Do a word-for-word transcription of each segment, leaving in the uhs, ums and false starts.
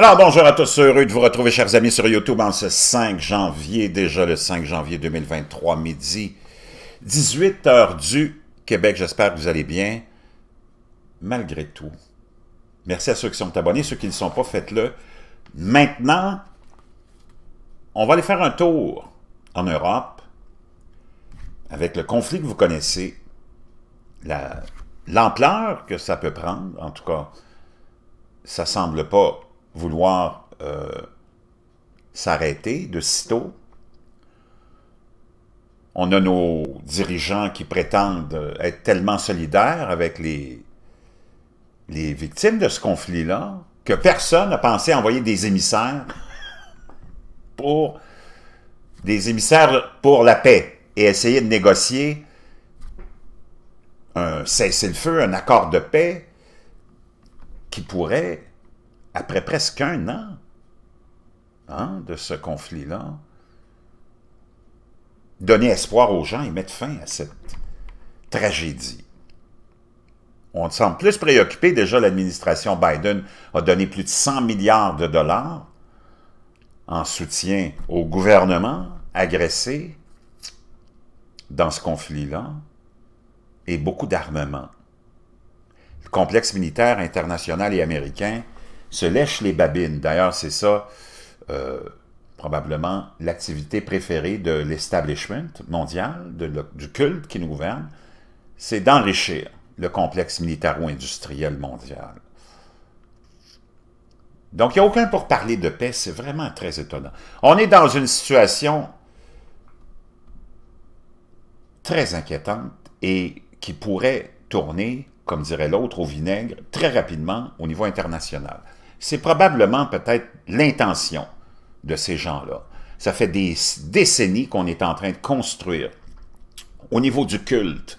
Alors bonjour à tous, heureux de vous retrouver chers amis sur YouTube en ce cinq janvier, déjà le cinq janvier deux mille vingt-trois, midi, dix-huit heures du Québec. J'espère que vous allez bien, malgré tout. Merci à ceux qui sont abonnés, ceux qui ne le sont pas, faites-le. Maintenant, on va aller faire un tour en Europe avec le conflit que vous connaissez, la, l'ampleur que ça peut prendre, en tout cas, ça ne semble pas vouloir euh, s'arrêter de sitôt. On a nos dirigeants qui prétendent être tellement solidaires avec les, les victimes de ce conflit-là que personne n'a pensé à envoyer des émissaires pour, des émissaires pour la paix et essayer de négocier un cessez-le-feu, un accord de paix qui pourrait, après presque un an hein, de ce conflit-là, donner espoir aux gens et mettre fin à cette tragédie. On semble plus préoccupé. Déjà, l'administration Biden a donné plus de cent milliards de dollars en soutien au gouvernement agressé dans ce conflit-là et beaucoup d'armements. Le complexe militaire international et américain se lèche les babines. D'ailleurs, c'est ça, euh, probablement, l'activité préférée de l'establishment mondial, de le, du culte qui nous gouverne, c'est d'enrichir le complexe militaro-industriel mondial. Donc, il n'y a aucun pour parler de paix, c'est vraiment très étonnant. On est dans une situation très inquiétante et qui pourrait tourner, comme dirait l'autre, au vinaigre, très rapidement au niveau international. C'est probablement peut-être l'intention de ces gens-là. Ça fait des décennies qu'on est en train de construire, au niveau du culte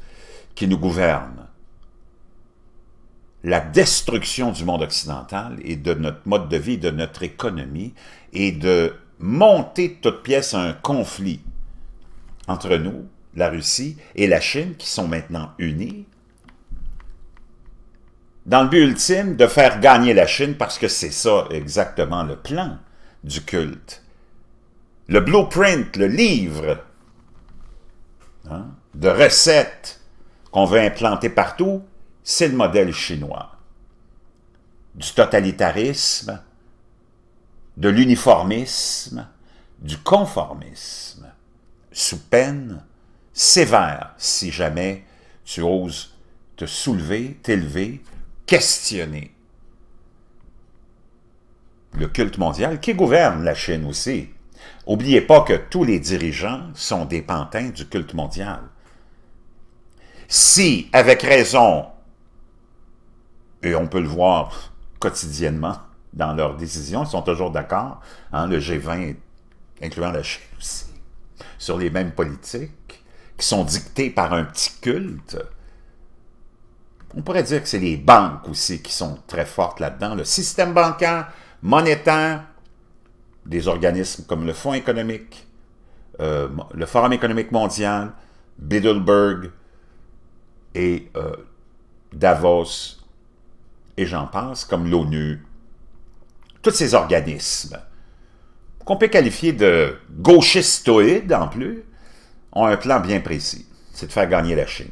qui nous gouverne, la destruction du monde occidental et de notre mode de vie, de notre économie, et de monter de toutes pièces un conflit entre nous, la Russie et la Chine, qui sont maintenant unies, dans le but ultime de faire gagner la Chine, parce que c'est ça exactement le plan du culte. Le blueprint, le livre hein, de recettes qu'on veut implanter partout, c'est le modèle chinois. Du totalitarisme, de l'uniformisme, du conformisme, sous peine sévère si jamais tu oses te soulever, t'élever, questionner le culte mondial qui gouverne la Chine aussi. N'oubliez pas que tous les dirigeants sont des pantins du culte mondial. Si, avec raison, et on peut le voir quotidiennement dans leurs décisions, ils sont toujours d'accord, hein, le G vingt, incluant la Chine aussi, sur les mêmes politiques qui sont dictées par un petit culte. On pourrait dire que c'est les banques aussi qui sont très fortes là-dedans. Le système bancaire, monétaire, des organismes comme le Fonds économique, euh, le Forum économique mondial, Bilderberg et euh, Davos, et j'en passe, comme l'ONU. Tous ces organismes, qu'on peut qualifier de gauchistoïdes en plus, ont un plan bien précis, c'est de faire gagner la Chine.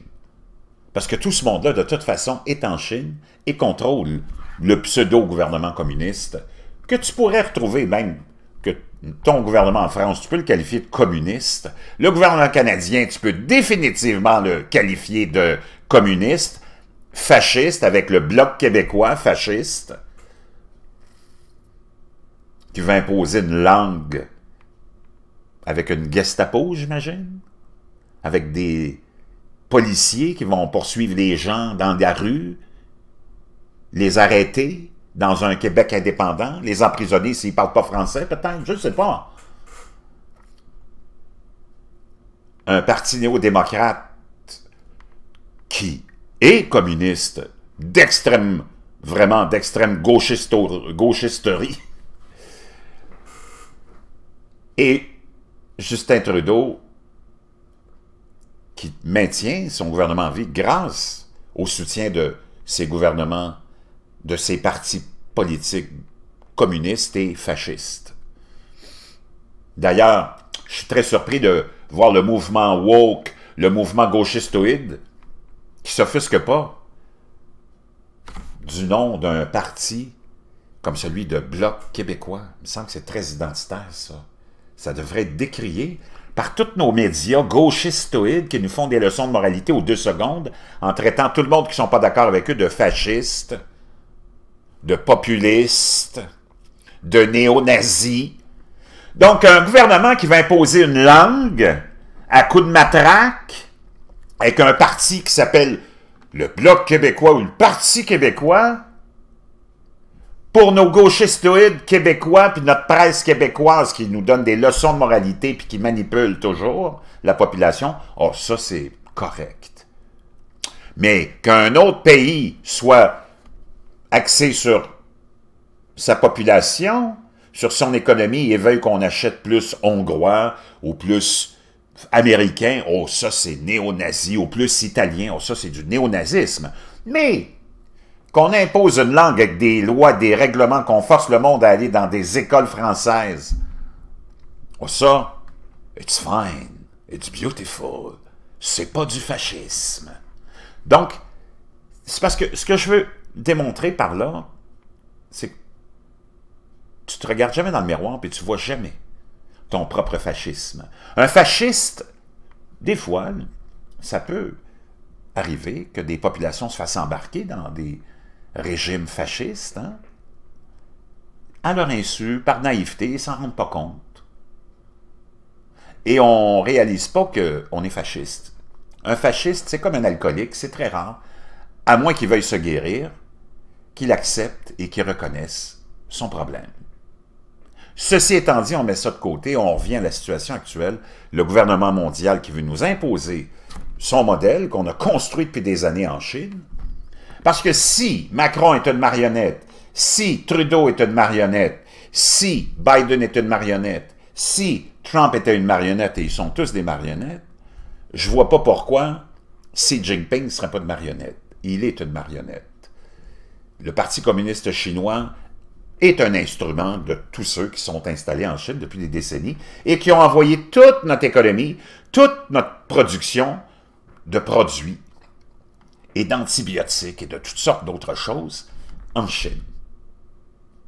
Parce que tout ce monde-là, de toute façon, est en Chine et contrôle le pseudo-gouvernement communiste que tu pourrais retrouver, même que ton gouvernement en France, tu peux le qualifier de communiste. Le gouvernement canadien, tu peux définitivement le qualifier de communiste, fasciste, avec le Bloc québécois fasciste, qui veut imposer une langue avec une Gestapo, j'imagine, avec des policiers qui vont poursuivre les gens dans la rue, les arrêter dans un Québec indépendant, les emprisonner s'ils ne parlent pas français, peut-être, je ne sais pas. Un parti néo-démocrate qui est communiste, d'extrême, vraiment d'extrême gauchisterie. Et Justin Trudeau, qui maintient son gouvernement en vie grâce au soutien de ses gouvernements, de ses partis politiques communistes et fascistes. D'ailleurs, je suis très surpris de voir le mouvement woke, le mouvement gauchistoïde, qui ne s'offusque pas du nom d'un parti comme celui de Bloc québécois. Il me semble que c'est très identitaire, ça. Ça devrait être décrié par tous nos médias gauchistoïdes qui nous font des leçons de moralité aux deux secondes en traitant tout le monde qui ne sont pas d'accord avec eux de fascistes, de populistes, de néo-nazis. Donc, un gouvernement qui va imposer une langue à coups de matraque avec un parti qui s'appelle le Bloc québécois ou le Parti québécois, pour nos gauchistoïdes québécois puis notre presse québécoise qui nous donne des leçons de moralité puis qui manipule toujours la population, oh, ça, c'est correct. Mais qu'un autre pays soit axé sur sa population, sur son économie, et veut qu'on achète plus hongrois ou plus américain, oh ça c'est néo-nazi, ou plus italien, oh ça c'est du néo-nazisme. Mais qu'on impose une langue avec des lois, des règlements, qu'on force le monde à aller dans des écoles françaises, oh ça, it's fine, it's beautiful, c'est pas du fascisme. Donc, c'est parce que ce que je veux démontrer par là, c'est que tu te regardes jamais dans le miroir et tu vois jamais ton propre fascisme. Un fasciste, des fois, ça peut arriver que des populations se fassent embarquer dans des régimes fascistes, hein, à leur insu, par naïveté, ils s'en rendent pas compte. Et on réalise pas qu'on est fasciste. Un fasciste, c'est comme un alcoolique, c'est très rare, à moins qu'il veuille se guérir, qu'il accepte et qu'il reconnaisse son problème. Ceci étant dit, on met ça de côté, on revient à la situation actuelle. Le gouvernement mondial qui veut nous imposer son modèle qu'on a construit depuis des années en Chine. Parce que si Macron est une marionnette, si Trudeau est une marionnette, si Biden est une marionnette, si Trump était une marionnette, et ils sont tous des marionnettes, je ne vois pas pourquoi Xi Jinping ne serait pas une marionnette. Il est une marionnette. Le Parti communiste chinois est un instrument de tous ceux qui sont installés en Chine depuis des décennies et qui ont envoyé toute notre économie, toute notre production de produits et d'antibiotiques et de toutes sortes d'autres choses en Chine.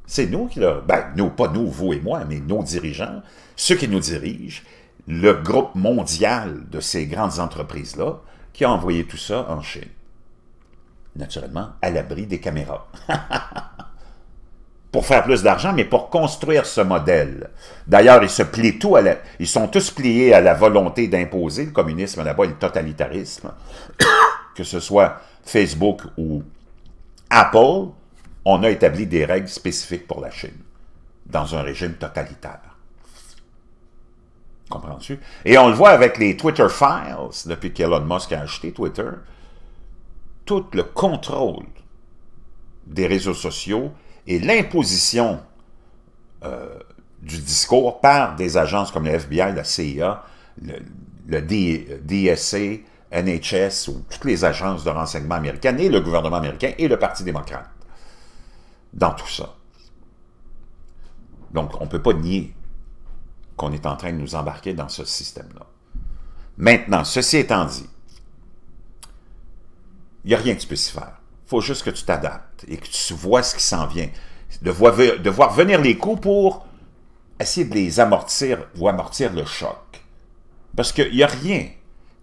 C'est nous qui leur... Ben, nous, pas nous, vous et moi, mais nos dirigeants, ceux qui nous dirigent, le groupe mondial de ces grandes entreprises-là qui a envoyé tout ça en Chine. Naturellement, à l'abri des caméras. Pour faire plus d'argent, mais pour construire ce modèle. D'ailleurs, ils se plient tout à la, ils sont tous pliés à la volonté d'imposer le communisme là-bas et le totalitarisme. Que ce soit Facebook ou Apple, on a établi des règles spécifiques pour la Chine, dans un régime totalitaire. Comprends-tu? Et on le voit avec les Twitter Files, depuis qu'Elon Musk a acheté Twitter, tout le contrôle des réseaux sociaux et l'imposition euh, du discours par des agences comme le F B I, la C I A, le, le D S A, N H S, ou toutes les agences de renseignement américaines, et le gouvernement américain, et le Parti démocrate, dans tout ça. Donc, on ne peut pas nier qu'on est en train de nous embarquer dans ce système-là. Maintenant, ceci étant dit, il n'y a rien que tu puisses faire. Il faut juste que tu t'adaptes et que tu vois ce qui s'en vient. De voir, de voir venir les coups pour essayer de les amortir ou amortir le choc. Parce qu'il n'y a rien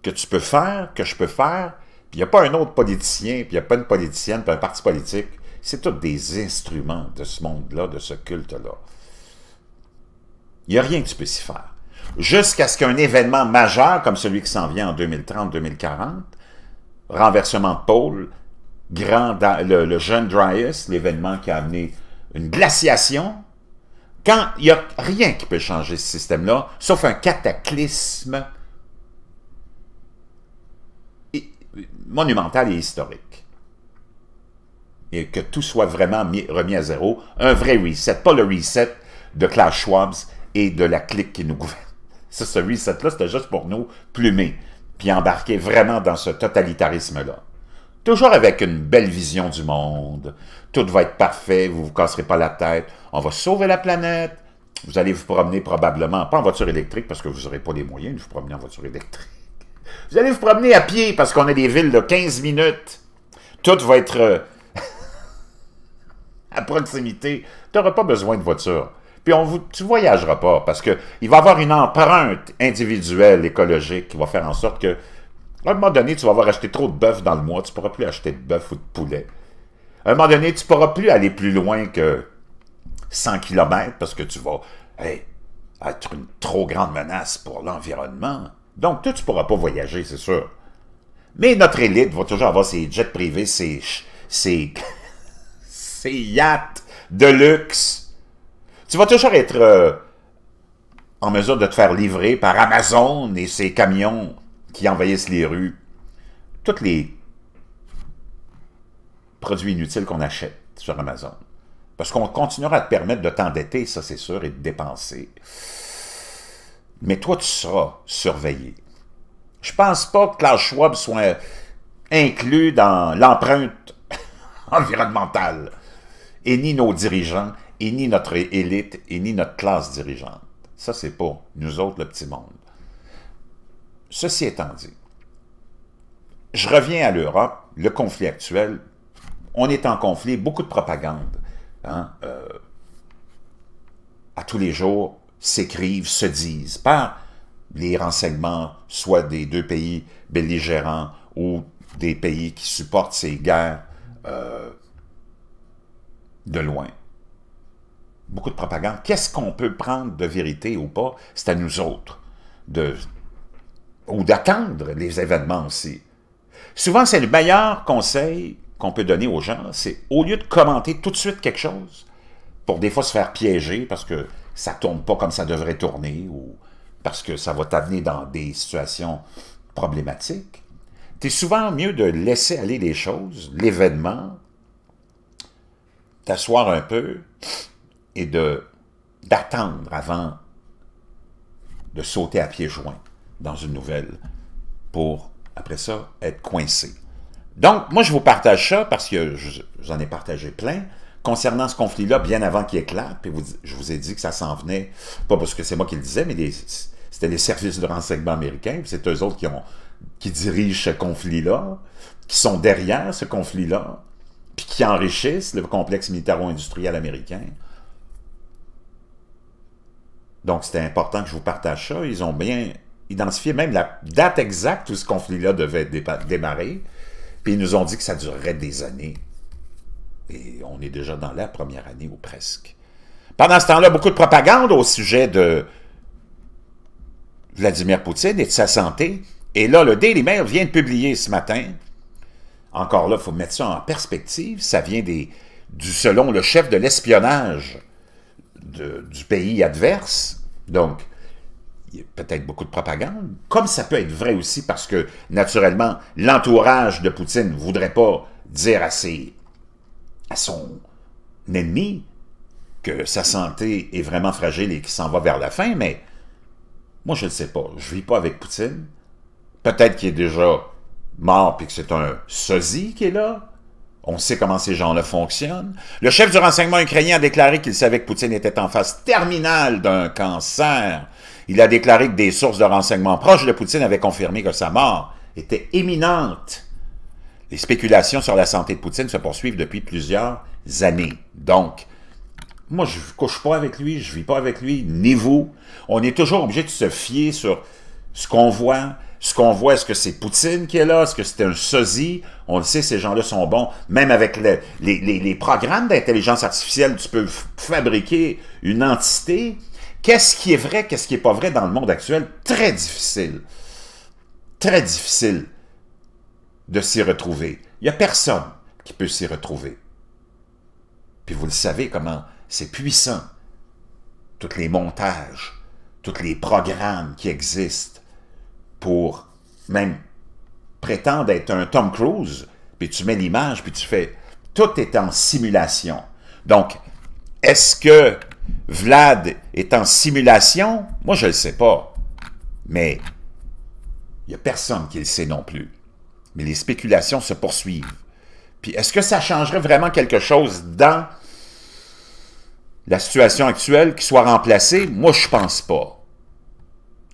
que tu peux faire, que je peux faire, puis il n'y a pas un autre politicien, puis il n'y a pas une politicienne, puis un parti politique. C'est tous des instruments de ce monde-là, de ce culte-là. Il n'y a rien que tu peux s'y faire. Jusqu'à ce qu'un événement majeur, comme celui qui s'en vient en deux mille trente deux mille quarante, renversement de pôle, Grand, le, le jeune Dryas, l'événement qui a amené une glaciation, quand il n'y a rien qui peut changer ce système-là, sauf un cataclysme et, monumental et historique. Et que tout soit vraiment mis, remis à zéro, un vrai reset, pas le reset de Klaus Schwab et de la clique qui nous gouverne. Ça, ce reset-là, c'était juste pour nous plumer, puis embarquer vraiment dans ce totalitarisme-là. Toujours avec une belle vision du monde. Tout va être parfait, vous ne vous casserez pas la tête. On va sauver la planète. Vous allez vous promener probablement, pas en voiture électrique parce que vous n'aurez pas les moyens de vous promener en voiture électrique. Vous allez vous promener à pied parce qu'on a des villes de quinze minutes. Tout va être euh, à proximité. Tu n'auras pas besoin de voiture. Puis on vous, tu ne voyageras pas parce qu'il va y avoir une empreinte individuelle, écologique, qui va faire en sorte que, à un moment donné, tu vas avoir acheté trop de bœuf dans le mois. Tu ne pourras plus acheter de bœuf ou de poulet. À un moment donné, tu ne pourras plus aller plus loin que cent kilomètres parce que tu vas hey, être une trop grande menace pour l'environnement. Donc, toi, tu ne pourras pas voyager, c'est sûr. Mais notre élite va toujours avoir ses jets privés, ses, ses, ses yachts de luxe. Tu vas toujours être euh, en mesure de te faire livrer par Amazon et ses camions qui envahissent les rues. Tous les produits inutiles qu'on achète sur Amazon. Parce qu'on continuera à te permettre de t'endetter, ça c'est sûr, et de dépenser. Mais toi, tu seras surveillé. Je pense pas que Klaus Schwab soit inclus dans l'empreinte environnementale, et ni nos dirigeants, et ni notre élite, et ni notre classe dirigeante. Ça, c'est pas nous autres, le petit monde. Ceci étant dit, je reviens à l'Europe, le conflit actuel, on est en conflit, beaucoup de propagande. Hein, euh, à tous les jours, s'écrivent, se disent, par les renseignements, soit des deux pays belligérants ou des pays qui supportent ces guerres euh, de loin. Beaucoup de propagande. Qu'est-ce qu'on peut prendre de vérité ou pas? C'est à nous autres de ou d'attendre les événements aussi. Souvent, c'est le meilleur conseil qu'on peut donner aux gens, c'est au lieu de commenter tout de suite quelque chose, pour des fois se faire piéger parce que ça ne tourne pas comme ça devrait tourner ou parce que ça va t'amener dans des situations problématiques, tu es souvent mieux de laisser aller les choses, l'événement, t'asseoir un peu et de d'attendre avant de sauter à pieds joints dans une nouvelle pour, après ça, être coincé. Donc, moi, je vous partage ça parce que j'en ai partagé plein concernant ce conflit-là, bien avant qu'il éclate, puis vous, je vous ai dit que ça s'en venait, pas parce que c'est moi qui le disais, mais c'était les services de renseignement américains, c'est eux autres qui, ont, qui dirigent ce conflit-là, qui sont derrière ce conflit-là, puis qui enrichissent le complexe militaro-industriel américain. Donc, c'était important que je vous partage ça. Ils ont bien identifié même la date exacte où ce conflit-là devait dé démarrer, puis ils nous ont dit que ça durerait des années. Et on est déjà dans la première année, ou presque. Pendant ce temps-là, beaucoup de propagande au sujet de Vladimir Poutine et de sa santé. Et là, le Daily Mail vient de publier ce matin. Encore là, il faut mettre ça en perspective. Ça vient des, du, selon le chef de l'espionnage du pays adverse. Donc, il y a peut-être beaucoup de propagande. Comme ça peut être vrai aussi, parce que, naturellement, l'entourage de Poutine ne voudrait pas dire à ses... à son ennemi, que sa santé est vraiment fragile et qu'il s'en va vers la fin, mais moi, je ne sais pas. Je ne vis pas avec Poutine. Peut-être qu'il est déjà mort puis que c'est un sosie qui est là. On sait comment ces gens-là fonctionnent. Le chef du renseignement ukrainien a déclaré qu'il savait que Poutine était en phase terminale d'un cancer. Il a déclaré que des sources de renseignement proches de Poutine avaient confirmé que sa mort était imminente. Les spéculations sur la santé de Poutine se poursuivent depuis plusieurs années. Donc, moi, je ne couche pas avec lui, je ne vis pas avec lui, ni vous. On est toujours obligé de se fier sur ce qu'on voit. Ce qu'on voit, est-ce que c'est Poutine qui est là? Est-ce que c'est un sosie? On le sait, ces gens-là sont bons. Même avec le, les, les, les programmes d'intelligence artificielle, tu peux fabriquer une entité. Qu'est-ce qui est vrai, qu'est-ce qui n'est pas vrai dans le monde actuel? Très difficile. Très difficile de s'y retrouver. Il n'y a personne qui peut s'y retrouver. Puis vous le savez comment c'est puissant. Tous les montages, tous les programmes qui existent pour même prétendre être un Tom Cruise, puis tu mets l'image, puis tu fais... Tout est en simulation. Donc, est-ce que Vlad est en simulation? Moi, je ne le sais pas. Mais il n'y a personne qui le sait non plus. Mais les spéculations se poursuivent. Puis est-ce que ça changerait vraiment quelque chose dans la situation actuelle qui soit remplacée? Moi, je pense pas.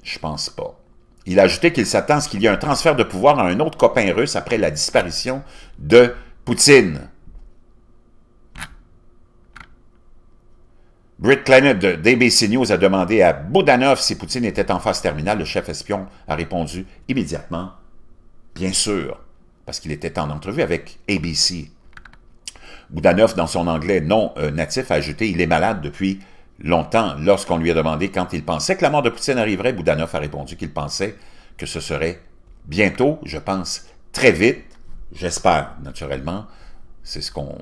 Je pense pas. Il a ajouté qu'il s'attend à ce qu'il y ait un transfert de pouvoir dans un autre copain russe après la disparition de Poutine. Britt Kleinert de D B C News a demandé à Boudanov si Poutine était en phase terminale. Le chef espion a répondu immédiatement, bien sûr, parce qu'il était en entrevue avec A B C. Boudanov, dans son anglais non euh, natif, a ajouté « Il est malade depuis longtemps » lorsqu'on lui a demandé quand il pensait que la mort de Poutine arriverait. Boudanov a répondu qu'il pensait que ce serait bientôt, je pense, très vite, j'espère, naturellement. C'est ce qu'on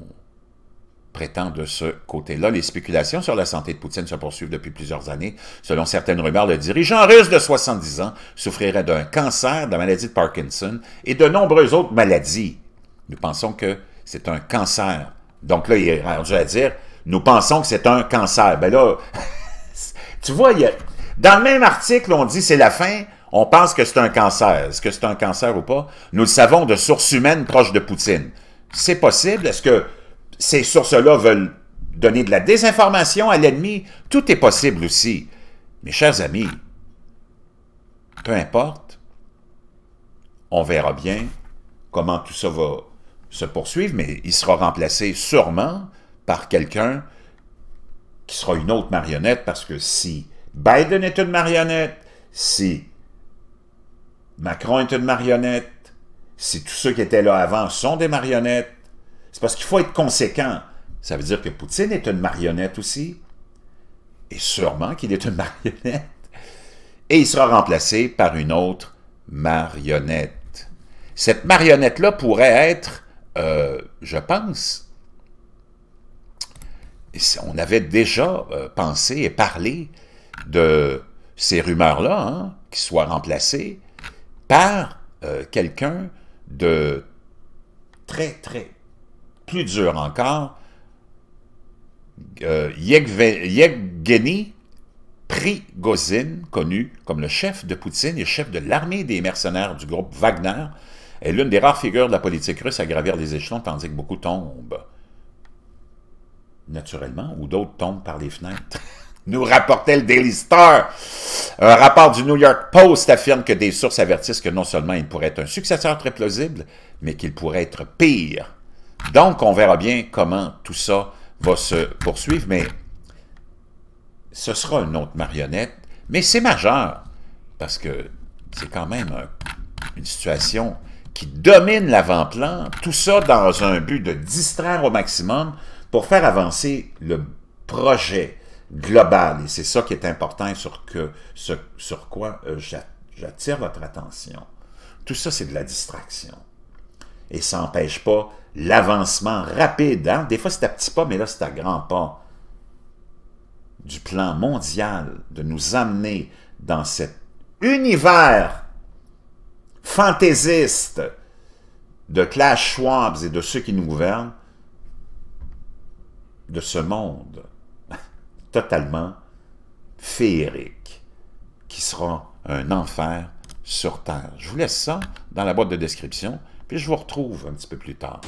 prétend de ce côté-là. Les spéculations sur la santé de Poutine se poursuivent depuis plusieurs années. Selon certaines rumeurs, le dirigeant russe de soixante-dix ans souffrirait d'un cancer, de la maladie de Parkinson et de nombreuses autres maladies. Nous pensons que c'est un cancer. Donc là, il est rendu à dire, nous pensons que c'est un cancer. Ben là, tu vois, il y a, dans le même article, on dit c'est la fin, on pense que c'est un cancer. Est-ce que c'est un cancer ou pas? Nous le savons de sources humaines proches de Poutine. C'est possible. Est-ce que ces sources-là veulent donner de la désinformation à l'ennemi? Tout est possible aussi. Mes chers amis, peu importe, on verra bien comment tout ça va se poursuivre, mais il sera remplacé sûrement par quelqu'un qui sera une autre marionnette, parce que si Biden est une marionnette, si Macron est une marionnette, si tous ceux qui étaient là avant sont des marionnettes, c'est parce qu'il faut être conséquent. Ça veut dire que Poutine est une marionnette aussi, et sûrement qu'il est une marionnette, et il sera remplacé par une autre marionnette. Cette marionnette-là pourrait être, euh, je pense, on avait déjà euh, pensé et parlé de ces rumeurs-là, hein, qui soient remplacées par euh, quelqu'un de très, très... plus dur encore, euh, Yevgeny Prigozhin, connu comme le chef de Poutine et chef de l'armée des mercenaires du groupe Wagner, est l'une des rares figures de la politique russe à gravir les échelons tandis que beaucoup tombent naturellement, ou d'autres tombent par les fenêtres. Nous rapportait le Daily Star. Un rapport du New York Post affirme que des sources avertissent que non seulement il pourrait être un successeur très plausible, mais qu'il pourrait être pire. Donc, on verra bien comment tout ça va se poursuivre, mais ce sera une autre marionnette, mais c'est majeur, parce que c'est quand même un, une situation qui domine l'avant-plan, tout ça dans un but de distraire au maximum pour faire avancer le projet global, et c'est ça qui est important et sur, que, sur, sur quoi euh, j'attire votre attention. Tout ça, c'est de la distraction, et ça n'empêche pas l'avancement rapide, hein? Des fois c'est à petits pas, mais là c'est à grands pas, du plan mondial, de nous amener dans cet univers fantaisiste de Klaus Schwab et de ceux qui nous gouvernent, de ce monde totalement féerique, qui sera un enfer sur Terre. Je vous laisse ça dans la boîte de description. Et je vous retrouve un petit peu plus tard.